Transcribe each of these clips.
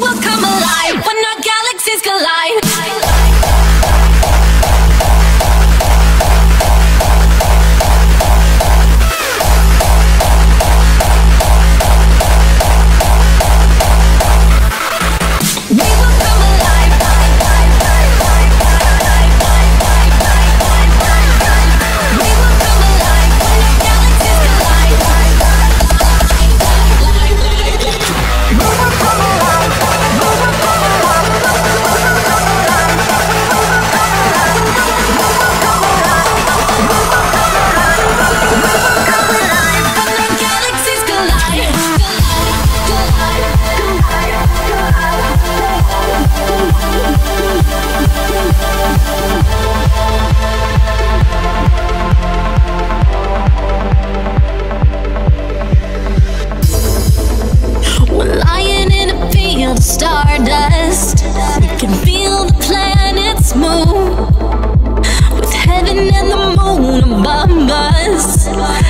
will come alive when our galaxies collide. Stardust, we can feel the planets move. With heaven and the moon above us,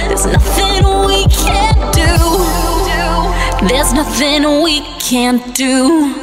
there's nothing we can't do. There's nothing we can't do.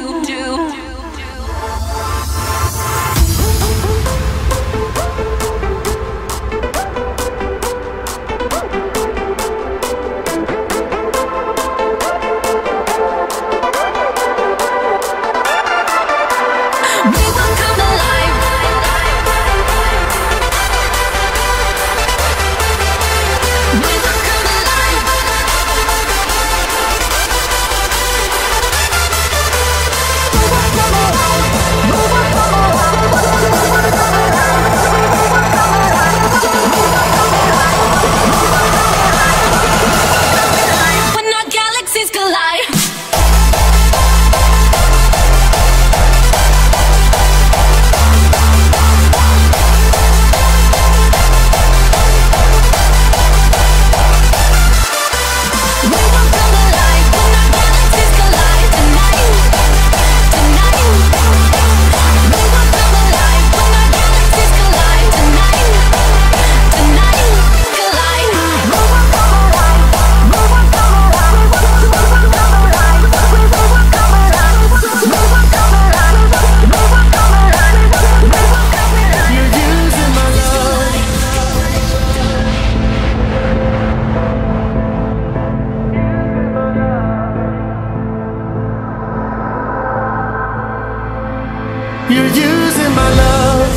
You're using my love.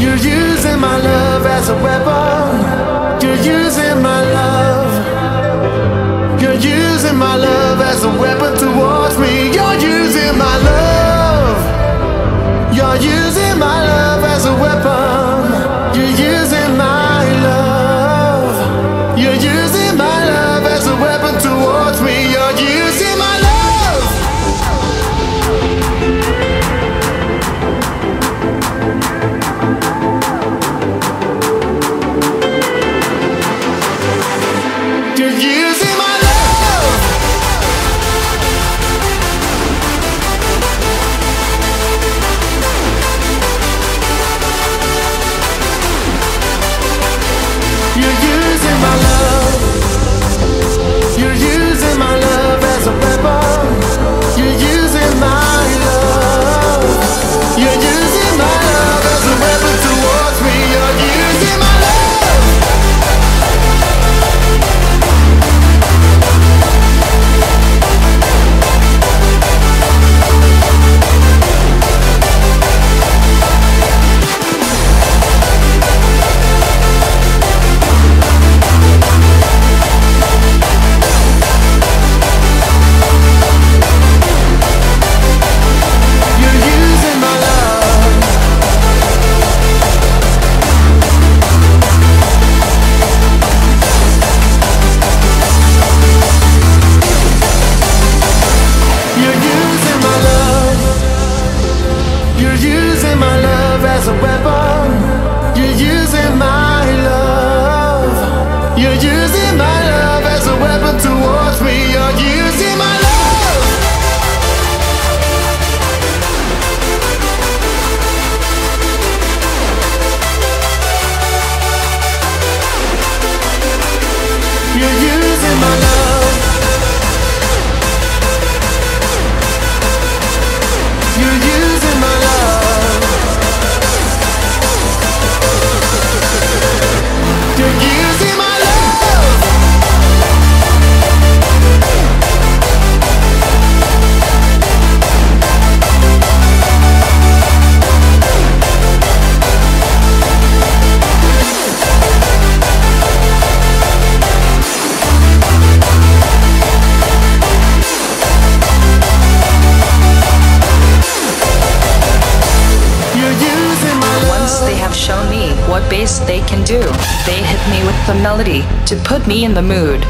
You're using my love as a weapon. You're using my love. You're using my love as a weapon towards me. You're using my love. You're using my love as a weapon. You're using my love. You're using my love as a weapon towards me. You're using my love. You're using my love. the melody to put me in the mood.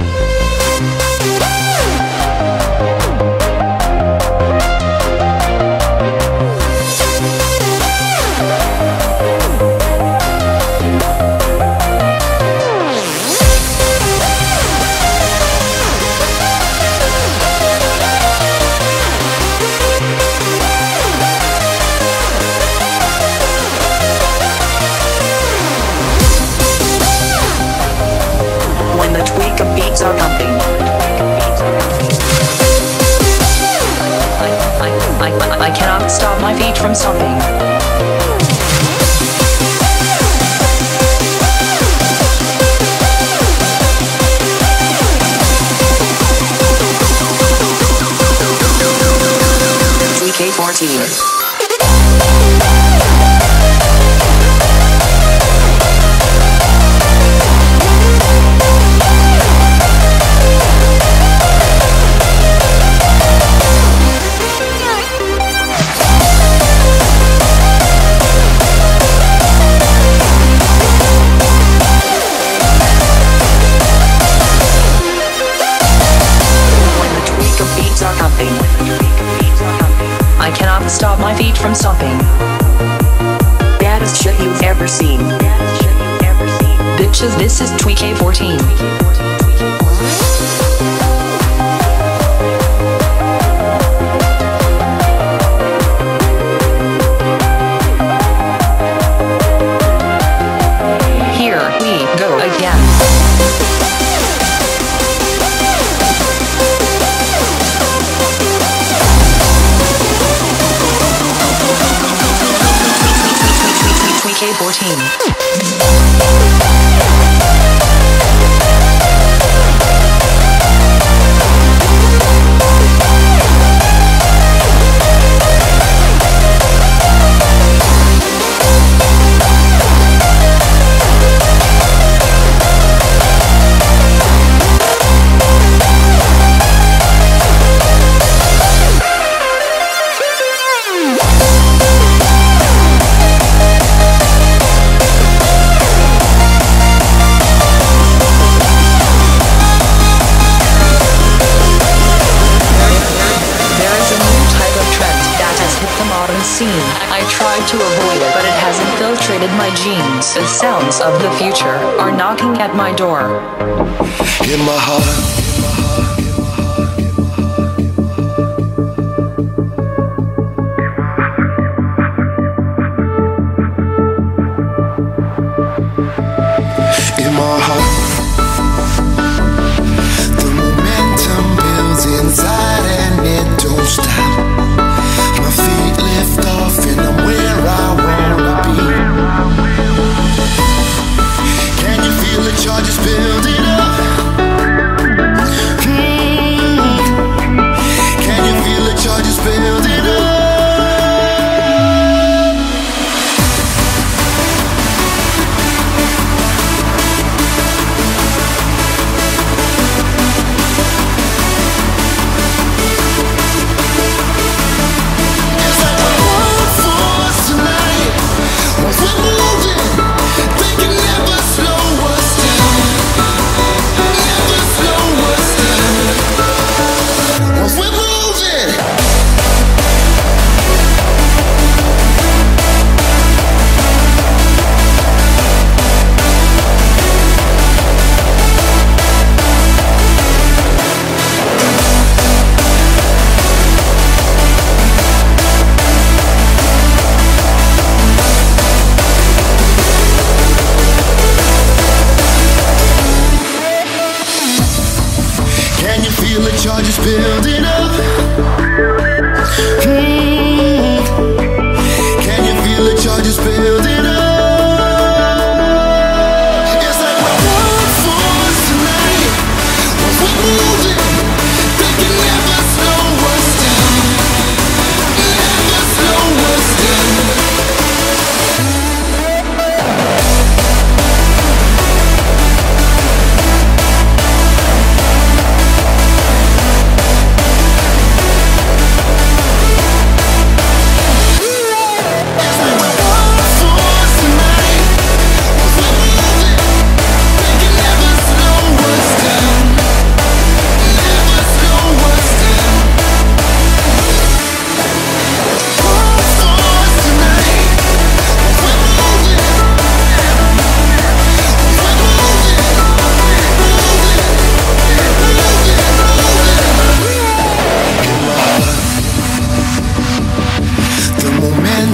The Tweekay beats are pumping. I cannot stop my feet from stomping. Tweekay14. I cannot stop my feet from stomping. Baddest shit you've ever seen. Bitches, this is Tweekay14. Scene. I tried to avoid it, but it has infiltrated my genes. The sounds of the future are knocking at my door. In my heart, in my heart, the momentum builds inside and it don't stop. Charges building up.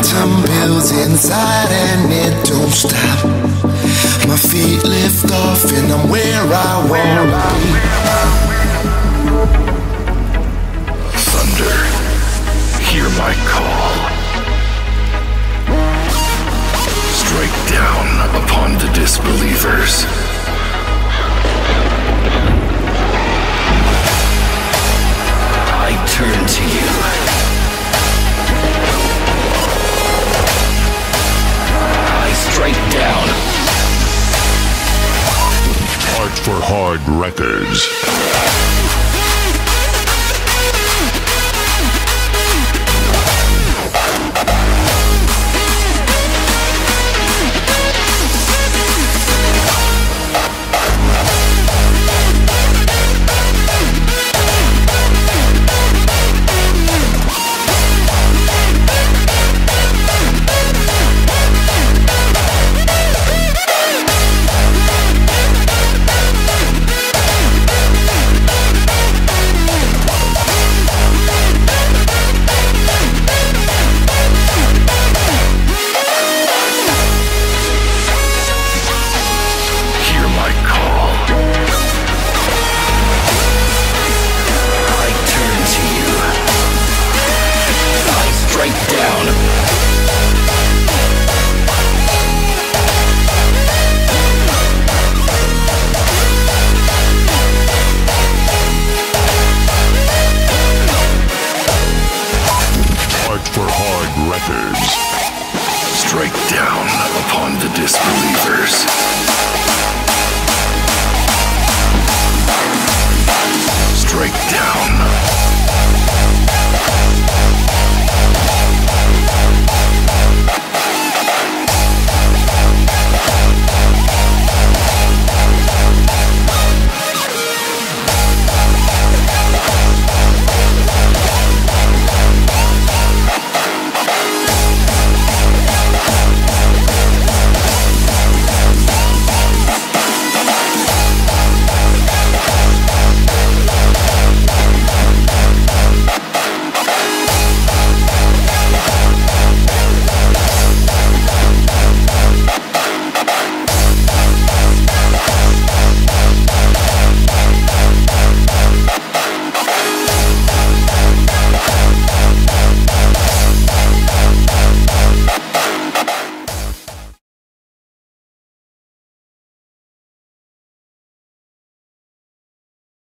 momentum builds inside and it don't stop. My feet lift off and I'm where I want to be. Thunder, hear my call. Strike down upon the disbelievers. I turn to you. I strike down. Art for Hard Records. Strike down upon the disbelievers. Strike down.